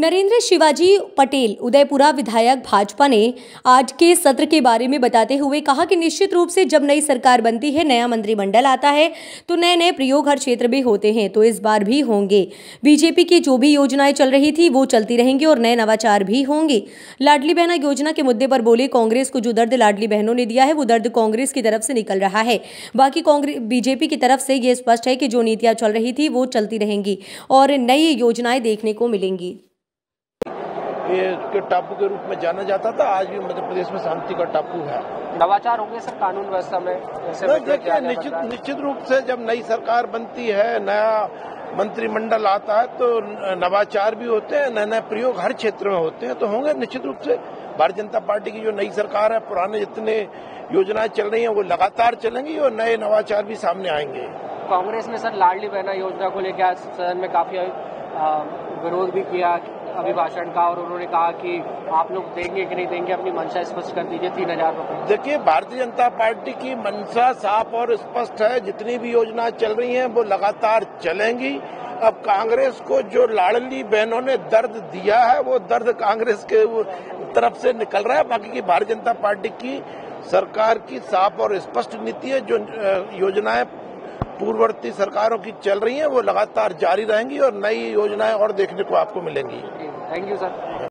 नरेंद्र शिवाजी पटेल उदयपुरा विधायक भाजपा ने आज के सत्र के बारे में बताते हुए कहा कि निश्चित रूप से जब नई सरकार बनती है, नया मंत्रिमंडल आता है तो नए नए प्रयोग हर क्षेत्र में होते हैं, तो इस बार भी होंगे। बीजेपी की जो भी योजनाएं चल रही थी वो चलती रहेंगी और नए नवाचार भी होंगे। लाडली बहना योजना के मुद्दे पर बोले, कांग्रेस को जो दर्द लाडली बहनों ने दिया है वो दर्द कांग्रेस की तरफ से निकल रहा है। बाकी कांग्रेस बीजेपी की तरफ से ये स्पष्ट है कि जो नीतियाँ चल रही थी वो चलती रहेंगी और नई योजनाएं देखने को मिलेंगी। ये टापू के रूप में जाना जाता था, आज भी मध्य प्रदेश में शांति का टापू है। नवाचार होंगे सर कानून व्यवस्था में? देखिए, निश्चित रूप से जब नई सरकार बनती है, नया मंत्रिमंडल आता है तो नवाचार भी होते हैं, नए नए प्रयोग हर क्षेत्र में होते हैं, तो होंगे निश्चित रूप से। भारतीय जनता पार्टी की जो नई सरकार है, पुराने जितने योजनाएं चल रही है वो लगातार चलेंगी और नए नवाचार भी सामने आएंगे। कांग्रेस में सर लाडली बहना योजना को लेकर आज सदन में काफी विरोध भी किया अभिभाषण का, और उन्होंने कहा कि आप लोग देंगे कि नहीं देंगे, अपनी मंशा स्पष्ट कर दीजिए 3000 रूपये। देखिए, भारतीय जनता पार्टी की मंशा साफ और स्पष्ट है, जितनी भी योजना चल रही हैं वो लगातार चलेंगी। अब कांग्रेस को जो लाडली बहनों ने दर्द दिया है वो दर्द कांग्रेस के तरफ से निकल रहा है। बाकी की भारतीय जनता पार्टी की सरकार की साफ और स्पष्ट नीति है, जो योजनाएं पूर्ववर्ती सरकारों की चल रही हैं वो लगातार जारी रहेंगी और नई योजनाएं और देखने को आपको मिलेंगी। Thank you sir.